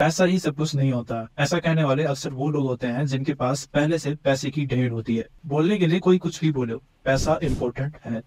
पैसा ही सब कुछ नहीं होता, ऐसा कहने वाले अक्सर वो लोग होते हैं जिनके पास पहले से पैसे की ढेर होती है। बोलने के लिए कोई कुछ भी बोले, पैसा इम्पोर्टेंट है।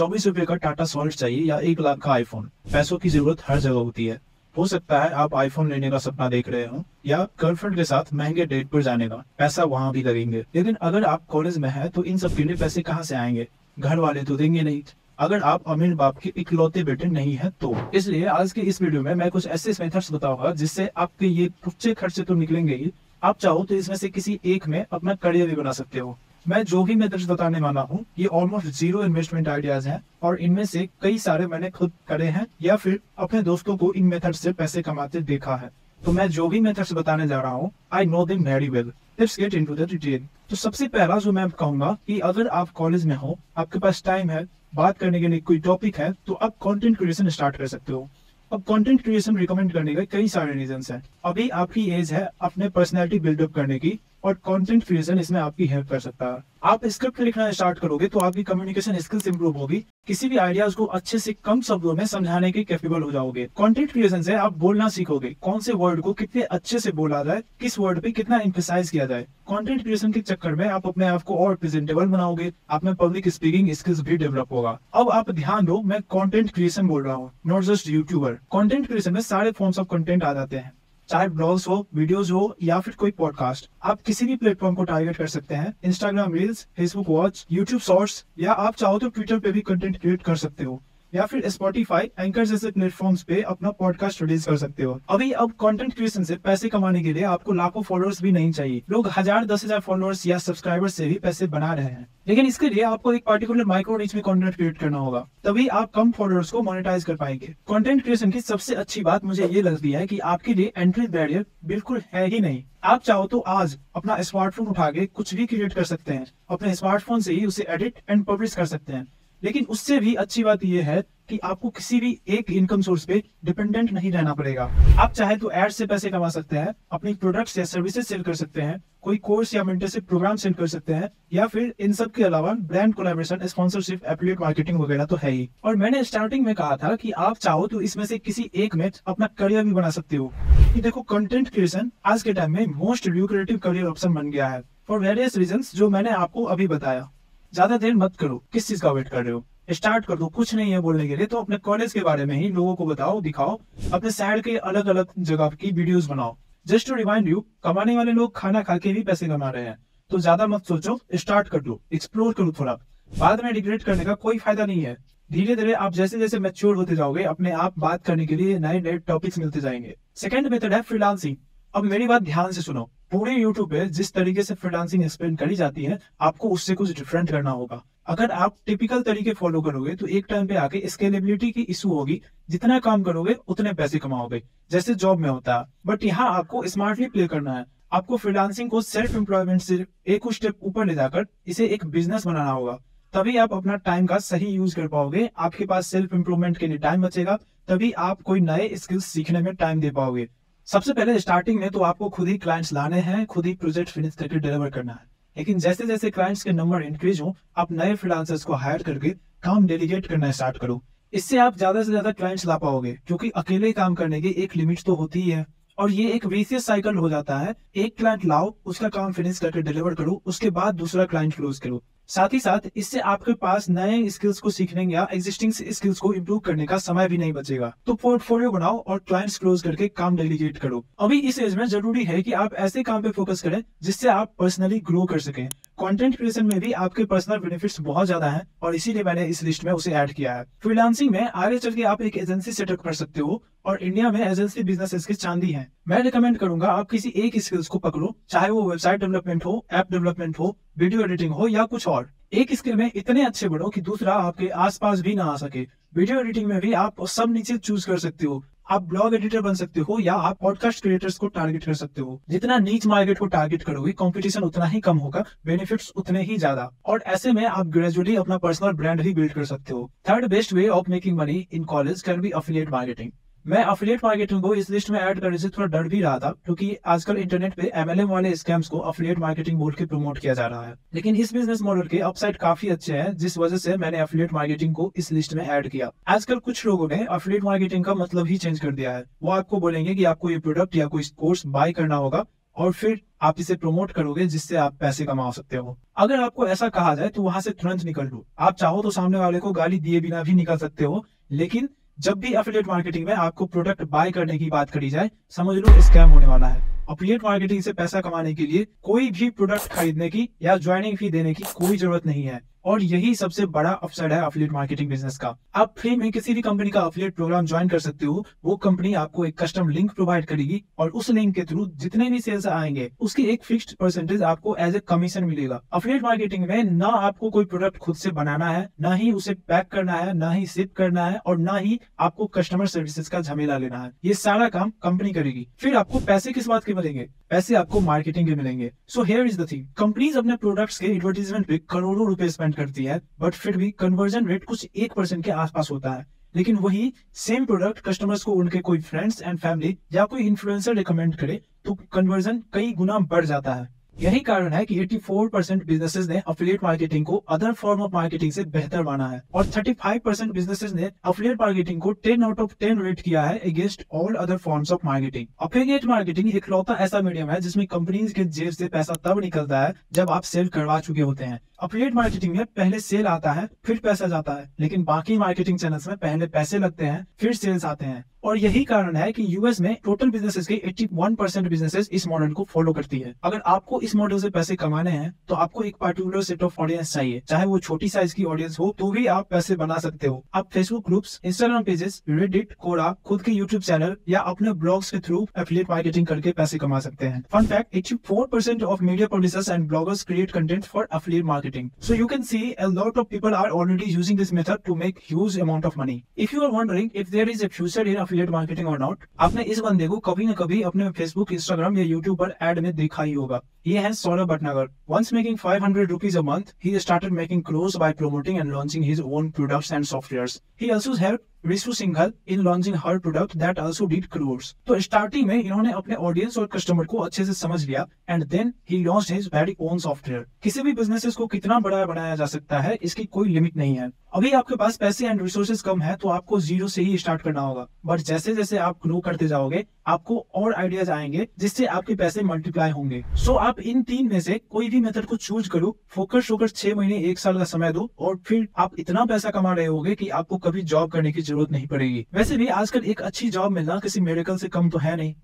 24 रुपए का टाटा सॉल्ट चाहिए या 1 लाख का आईफोन, पैसों की जरूरत हर जगह होती है। हो सकता है आप आईफोन लेने का सपना देख रहे हो या गर्लफ्रेंड के साथ महंगे डेट पर जाने का, पैसा वहाँ भी लगेंगे। लेकिन अगर आप कॉलेज में है तो इन सब के लिए पैसे कहाँ से आएंगे, घर वाले तो देंगे नहीं, अगर आप अमीर बाप के इकलौते बेटे नहीं है तो। इसलिए आज के इस वीडियो में मैं कुछ ऐसे मेथड्स बताऊंगा जिससे आपके ये कुछ खर्चे तो निकलेंगे ही, आप चाहो तो इसमें से किसी एक में अपना करियर भी बना सकते हो। मैं जो भी मेथड्स बताने वाला हूँ ये ऑलमोस्ट जीरो इन्वेस्टमेंट आइडियाज हैं और इनमें से कई सारे मैंने खुद करे हैं या फिर अपने दोस्तों को इन मेथड से पैसे कमाते देखा है। तो मैं जो भी मेथड्स बताने जा रहा हूँ I know them very well. Let's get into the detail. तो सबसे पहला जो मैं कहूंगा कि अगर आप कॉलेज में हो, आपके पास टाइम है, बात करने के लिए कोई टॉपिक है, तो आप कंटेंट क्रिएशन स्टार्ट कर सकते हो। अब कंटेंट क्रिएशन रिकमेंड करने के कई सारे रीजंस हैं। अभी आपकी एज है अपने पर्सनैलिटी बिल्डअप करने की और कंटेंट क्रिएशन इसमें आपकी हेल्प कर सकता है। आप स्क्रिप्ट लिखना स्टार्ट करोगे तो आपकी कम्युनिकेशन स्किल्स इंप्रूव होगी, किसी भी आइडियाज को अच्छे से कम शब्दों में समझाने के कैपेबल हो जाओगे। कंटेंट क्रिएशन से आप बोलना सीखोगे, कौन से वर्ड को कितने अच्छे से बोला जाए, किस वर्ड पे कितना एम्फेसाइज किया जाए। कंटेंट क्रिएशन के चक्कर में आप अपने आप को और प्रेजेंटेबल बनाओगे, आप में पब्लिक स्पीकिंग स्किल्स भी डेवलप होगा। अब आप ध्यान दो, मैं कंटेंट क्रिएशन बोल रहा हूँ, not just YouTuber. Content creation में सारे फॉर्म्स ऑफ कंटेंट आ जाते हैं, चाहे ब्लॉग्स हो, वीडियोस हो या फिर कोई पॉडकास्ट। आप किसी भी प्लेटफॉर्म को टारगेट कर सकते हैं, Instagram reels, Facebook watch, YouTube shorts, या आप चाहो तो ट्विटर पे भी कंटेंट क्रिएट कर सकते हो या फिर स्पॉटिफाई, एंकर जैसे प्लेटफॉर्म्स पे अपना पॉडकास्ट रिलीज कर सकते हो। अभी अब कंटेंट क्रिएशन से पैसे कमाने के लिए आपको लाखों फॉलोअर्स भी नहीं चाहिए। लोग 1000-10,000 फॉलोअर्स या सब्सक्राइबर्स से भी पैसे बना रहे हैं, लेकिन इसके लिए आपको एक पर्टिकुलर माइक्रो नीश में कंटेंट क्रिएट करना होगा, तभी आप कम फॉलोअर्स को मोनेटाइज कर पाएंगे। कंटेंट क्रिएशन की सबसे अच्छी बात मुझे ये लगती है कि आपके लिए एंट्री बैरियर बिल्कुल है ही नहीं। आप चाहो तो आज अपना स्मार्टफोन उठा के कुछ भी क्रिएट कर सकते हैं, अपने स्मार्टफोन से ही उसे एडिट एंड पब्लिश कर सकते हैं। लेकिन उससे भी अच्छी बात यह है कि आपको किसी भी एक इनकम सोर्स पे डिपेंडेंट नहीं रहना पड़ेगा। आप चाहे तो एड से पैसे कमा सकते हैं, अपने प्रोडक्ट्स या सर्विसेज सेल कर सकते हैं, कोई कोर्स या मेंटरशिप प्रोग्राम सेल कर सकते हैं, या फिर इन सब के अलावा brand collaboration, sponsorship, affiliate marketing वगैरह तो है ही। और मैंने स्टार्टिंग में कहा था कि आप चाहो तो इसमें से किसी एक में अपना करियर भी बना सकते हो। देखो, कंटेंट क्रिएशन आज के टाइम में मोस्ट ल्यूक्रेटिव करियर ऑप्शन बन गया है फॉर वेरियस रीजंस जो मैंने आपको अभी बताया। ज्यादा देर मत करो, किस चीज का वेट कर रहे हो, स्टार्ट कर दो। कुछ नहीं है बोलने के लिए तो अपने कॉलेज के बारे में ही लोगों को बताओ, दिखाओ, अपने शहर के अलग अलग जगह की वीडियोस बनाओ। जस्ट टू रिमाइंड यू, कमाने वाले लोग खाना खा के भी पैसे कमा रहे हैं, तो ज्यादा मत सोचो, स्टार्ट कर दो, एक्सप्लोर करो थोड़ा। बाद में रिग्रेट करने का कोई फायदा नहीं है। धीरे धीरे आप जैसे जैसे मैच्योर होते जाओगे, अपने आप बात करने के लिए नए नए टॉपिक्स मिलते जाएंगे। सेकंड मेथड है फ्रीलांसिंग। अब मेरी बात ध्यान से सुनो, पूरे YouTube पे जिस तरीके से फ्रीलांसिंग एक्सप्लेन करी जाती है, आपको उससे कुछ डिफरेंट करना होगा। अगर आप टिपिकल तरीके फॉलो करोगे तो एक टाइम पे आके स्केलेबिलिटी की इशू होगी, जितना काम करोगे उतने पैसे कमाओगे, जैसे जॉब में होता है। बट यहाँ आपको स्मार्टली प्ले करना है, आपको फ्रीलांसिंग को सेल्फ एम्प्लॉयमेंट से एक स्टेप ऊपर ले जाकर इसे एक बिजनेस बनाना होगा। तभी आप अपना टाइम का सही यूज कर पाओगे, आपके पास सेल्फ इम्प्रूवमेंट के लिए टाइम बचेगा, तभी आप कोई नए स्किल्स सीखने में टाइम दे पाओगे। सबसे पहले स्टार्टिंग में तो आपको खुद ही क्लाइंट्स लाने हैं, खुद ही प्रोजेक्ट फिनिश करके डिलीवर करना है। लेकिन जैसे जैसे क्लाइंट्स के नंबर इंक्रीज हो, आप नए फ्रीलांसर्स को हायर करके काम डेलीगेट करना स्टार्ट करो। इससे आप ज्यादा से ज्यादा क्लाइंट्स ला पाओगे, क्योंकि अकेले काम करने की एक लिमिट तो होती ही है। और ये एक विशेष साइकिल हो जाता है, एक क्लाइंट लाओ, उसका काम फिनिश करके डिलीवर करो, उसके बाद दूसरा क्लाइंट क्लोज करो। साथ ही साथ इससे आपके पास नए स्किल्स को सीखने या एग्जिस्टिंग स्किल्स को इम्प्रूव करने का समय भी नहीं बचेगा। तो पोर्टफोलियो बनाओ और क्लाइंट्स क्लोज करके काम डेलीगेट करो। अभी इस एज में जरूरी है कि आप ऐसे काम पे फोकस करें जिससे आप पर्सनली ग्रो कर सकें। कंटेंट क्रिएशन में भी आपके पर्सनल बेनिफिट्स बहुत ज्यादा हैं और इसीलिए मैंने इस लिस्ट में उसे ऐड किया है। फ्रीलांसिंग में आगे चल के आप एक एजेंसी सेटअप कर सकते हो और इंडिया में एजेंसी बिजनेसेस की चांदी है। मैं रिकमेंड करूंगा आप किसी एक स्किल्स को पकड़ो, चाहे वो वेबसाइट डेवलपमेंट हो, ऐप डेवलपमेंट हो, वीडियो एडिटिंग हो या कुछ और। एक स्किल में इतने अच्छे बढ़ो कि दूसरा आपके आसपास भी ना आ सके। वीडियो एडिटिंग में भी आप सब नीचे चूज कर सकते हो, आप ब्लॉग एडिटर बन सकते हो या आप पॉडकास्ट क्रिएटर्स को टारगेट कर सकते हो। जितना नीच मार्केट को टारगेट करोगे, कंपटीशन उतना ही कम होगा, बेनिफिट्स उतने ही ज्यादा, और ऐसे में आप ग्रेजुअली अपना पर्सनल ब्रांड भी बिल्ड कर सकते हो। Third best way of making money in college can be affiliate marketing. मैं अफिलिएट मार्केटिंग को इस लिस्ट में ऐड करने से थोड़ा डर भी रहा था, क्योंकि आजकल इंटरनेट पे MLM वाले स्कैम्स को अफिलिएट मार्केटिंग बोल के प्रमोट किया जा रहा है। लेकिन इस बिजनेस मॉडल के अपसाइड काफी अच्छे हैं, जिस वजह से मैंने अफिलिएट मार्केटिंग को इस लिस्ट में ऐड किया। आजकल कुछ लोगों ने अफिलिएट मार्केटिंग का मतलब ही चेंज कर दिया है। वो आपको बोलेंगे कि आपको ये प्रोडक्ट या कोई कोर्स बाय करना होगा और फिर आप इसे प्रमोट करोगे, जिससे आप पैसे कमा सकते हो। अगर आपको ऐसा कहा जाए तो वहां से तुरंत निकल लो। आप चाहो तो सामने वाले को गाली दिए बिना भी निकल सकते हो, लेकिन जब भी एफिलिएट मार्केटिंग में आपको प्रोडक्ट बाय करने की बात करी जाए, समझ लो स्कैम होने वाला है। एफिलिएट मार्केटिंग से पैसा कमाने के लिए कोई भी प्रोडक्ट खरीदने की या ज्वाइनिंग फी देने की कोई जरूरत नहीं है, और यही सबसे बड़ा अपसाइड है एफिलिएट मार्केटिंग बिजनेस का। आप फ्री में किसी भी कंपनी का एफिलिएट प्रोग्राम ज्वाइन कर सकते हो। वो कंपनी आपको एक कस्टम लिंक प्रोवाइड करेगी और उस लिंक के थ्रू जितने भी सेल्स आएंगे उसकी एक फिक्स्ड परसेंटेज आपको एज ए कमीशन मिलेगा। एफिलिएट मार्केटिंग में ना आपको कोई प्रोडक्ट खुद से बनाना है, ना ही उसे पैक करना है, ना ही शिप करना है, और ना ही आपको कस्टमर सर्विसेज का झमेला लेना है। ये सारा काम कंपनी करेगी। फिर आपको पैसे किस बात के मिलेंगे? पैसे आपको मार्केटिंग के मिलेंगे। So here is the thing, companies अपने प्रोडक्ट्स के एडवर्टाइजमेंट पे करोड़ों रुपए स्पेंड करती है, बट फिर भी कन्वर्जन रेट कुछ 1% के आसपास होता है। लेकिन वही सेम प्रोडक्ट कस्टमर्स को उनके कोई फ्रेंड्स एंड फैमिली या कोई इन्फ्लुएंसर रिकमेंड करे तो कन्वर्जन कई गुना बढ़ जाता है। यही कारण है कि 84% बिजनेसेस ने एफिलिएट मार्केटिंग को अदर फॉर्म ऑफ मार्केटिंग से बेहतर माना है, और 35% बिजनेसेस ने एफिलिएट मार्केटिंग को 10/10 रेट किया है against all other forms of marketing. Affiliate marketing इकलौता ऐसा मीडियम है जिसमें कंपनीज के जेब से पैसा तब निकलता है जब आप सेल करवा चुके होते हैं। एफिलिएट मार्केटिंग में पहले सेल आता है फिर पैसा जाता है, लेकिन बाकी मार्केटिंग चैनल्स में पहले पैसे लगते हैं फिर सेल्स आते हैं। और यही कारण है कि यूएस में टोटल बिजनेसेस के 81% बिजनेसेस इस मॉडल को फॉलो करती है। अगर आपको इस मॉडल से पैसे कमाने हैं तो आपको एक पर्टिकुलर सेट ऑफ ऑडियंस चाहिए, चाहे वो छोटी साइज की ऑडियंस हो तो भी आप पैसे बना सकते हो। आप Facebook groups, Instagram pages, Reddit, Quora, खुद के यूट्यूब चैनल या अपने ब्लॉग्स के थ्रू एफिलिएट मार्केटिंग करके पैसे कमा सकते हैं। Fun fact, 84% of media publishers and bloggers create content for affiliate marketing. So you can see a lot of people are already using this method to make huge amount of money. If you are wondering if there is a future in affiliate marketing और not, आपने इस बंदे को कभी न कभी अपने Facebook, Instagram या यूट्यूब पर एड में देखा ही होगा। ये है Saurabh Patnagar. Once making ₹500 a month, he started making crores by promoting and launching his own products and softwares. He also helped Rishu Singhal in launching her product that also did crores. तो starting में इन्होंने अपने ऑडियंस और कस्टमर को अच्छे से समझ लिया एंड देन ही launched his very own software. किसी भी बिजनेस को कितना बड़ा बनाया जा सकता है इसकी कोई लिमिट नहीं है। अभी आपके पास पैसे एंड रिसोर्सेज कम है तो आपको जीरो से ही स्टार्ट करना होगा, बट जैसे जैसे आप ग्रो करते जाओगे आपको और आइडियाज आएंगे जिससे आपके पैसे मल्टीप्लाई होंगे। सो आप इन तीन में से कोई भी मेथड को चूज करो, फोकस होकर 6 महीने 1 साल का समय दो, और फिर आप इतना पैसा कमा रहे होगे कि आपको कभी जॉब करने की जरूरत नहीं पड़ेगी। वैसे भी आजकल एक अच्छी जॉब मिलना किसी मिरेकल से कम तो है नहीं।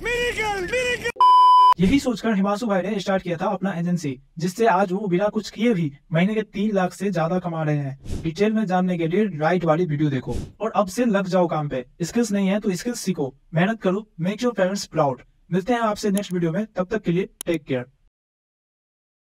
यही सोचकर हिमांशु भाई ने स्टार्ट किया था अपना एजेंसी, जिससे आज वो बिना कुछ किए भी महीने के 3 लाख से ज्यादा कमा रहे हैं। डिटेल में जानने के लिए राइट वाली वीडियो देखो और अब से लग जाओ काम पे। स्किल्स नहीं है तो स्किल्स सीखो, मेहनत करो, मेक योर पेरेंट्स प्राउड। मिलते हैं आपसे नेक्स्ट वीडियो में, तब तक के लिए टेक केयर।